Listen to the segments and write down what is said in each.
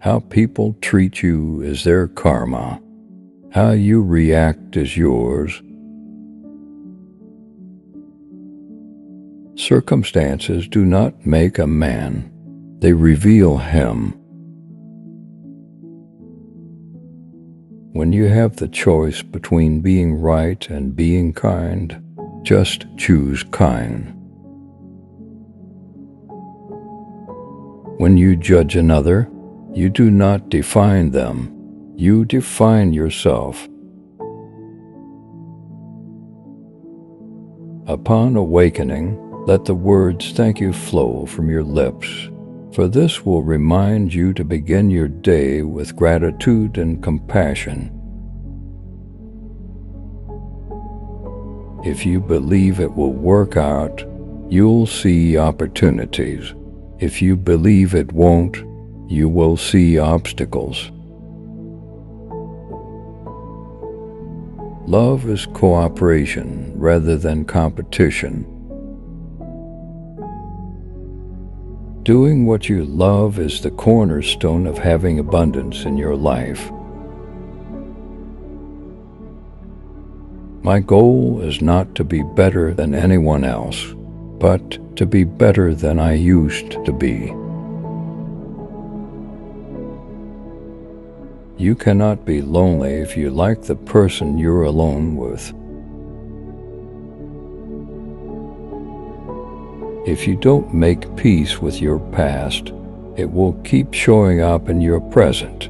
How people treat you is their karma. How you react is yours. Circumstances do not make a man. They reveal him. When you have the choice between being right and being kind, just choose kind. When you judge another, you do not define them. You define yourself. Upon awakening, let the words "thank you" flow from your lips, for this will remind you to begin your day with gratitude and compassion. If you believe it will work out, you'll see opportunities. If you believe it won't, you will see obstacles. Love is cooperation rather than competition. Doing what you love is the cornerstone of having abundance in your life. My goal is not to be better than anyone else, but to be better than I used to be. You cannot be lonely if you like the person you're alone with. If you don't make peace with your past, it will keep showing up in your present.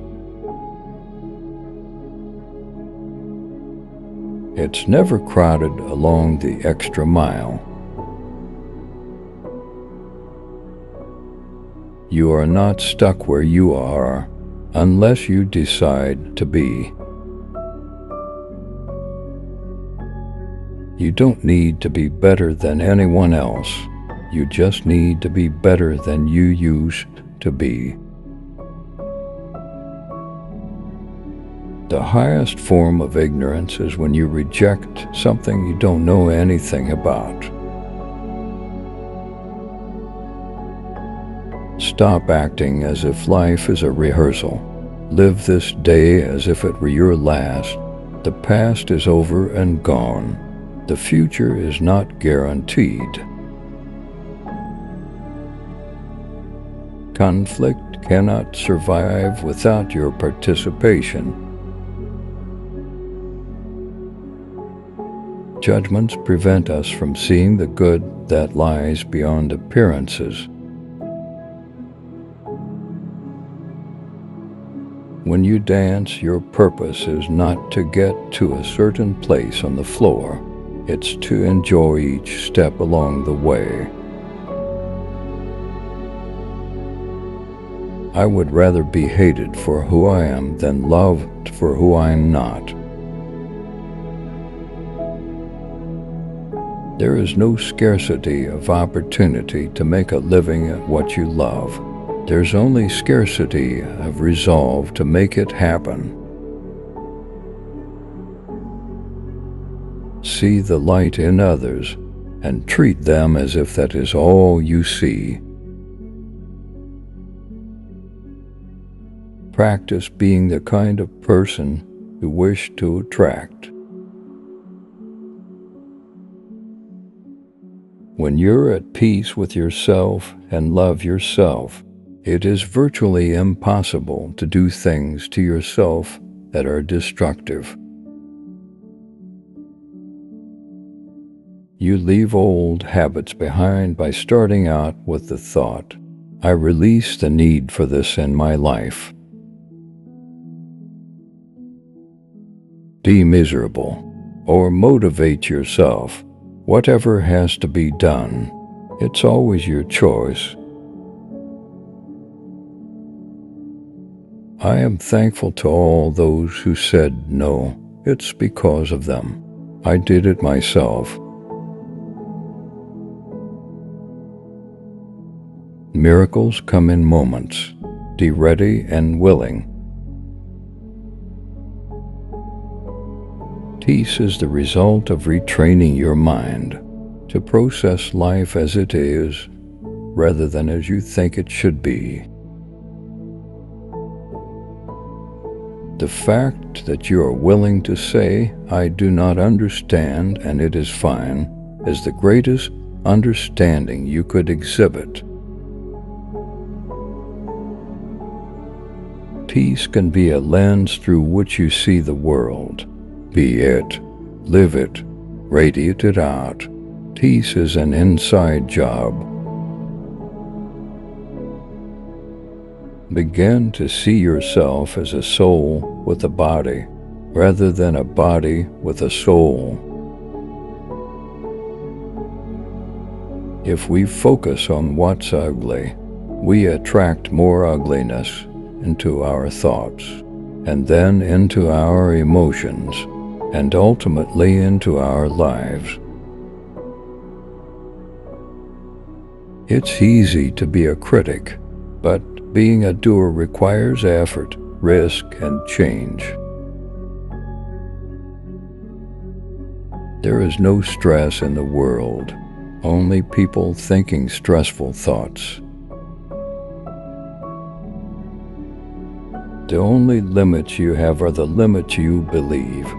It's never crowded along the extra mile. You are not stuck where you are unless you decide to be. You don't need to be better than anyone else. You just need to be better than you used to be. The highest form of ignorance is when you reject something you don't know anything about. Stop acting as if life is a rehearsal. Live this day as if it were your last. The past is over and gone. The future is not guaranteed. Conflict cannot survive without your participation. Judgments prevent us from seeing the good that lies beyond appearances. When you dance, your purpose is not to get to a certain place on the floor. It's to enjoy each step along the way. I would rather be hated for who I am than loved for who I am not. There is no scarcity of opportunity to make a living at what you love. There's only scarcity of resolve to make it happen. See the light in others and treat them as if that is all you see. Practice being the kind of person you wish to attract. When you're at peace with yourself and love yourself, it is virtually impossible to do things to yourself that are destructive. You leave old habits behind by starting out with the thought, "I release the need for this in my life." Be miserable, or motivate yourself. Whatever has to be done, it's always your choice. I am thankful to all those who said no. It's because of them. I did it myself. Miracles come in moments. Be ready and willing. Peace is the result of retraining your mind to process life as it is rather than as you think it should be. The fact that you are willing to say, I do not understand and it is fine, is the greatest understanding you could exhibit. Peace can be a lens through which you see the world. Be it, live it, radiate it out. Peace is an inside job. Begin to see yourself as a soul with a body, rather than a body with a soul. If we focus on what's ugly, we attract more ugliness into our thoughts, and then into our emotions, and ultimately into our lives. It's easy to be a critic, but being a doer requires effort, risk, and change. There is no stress in the world, only people thinking stressful thoughts. The only limits you have are the limits you believe.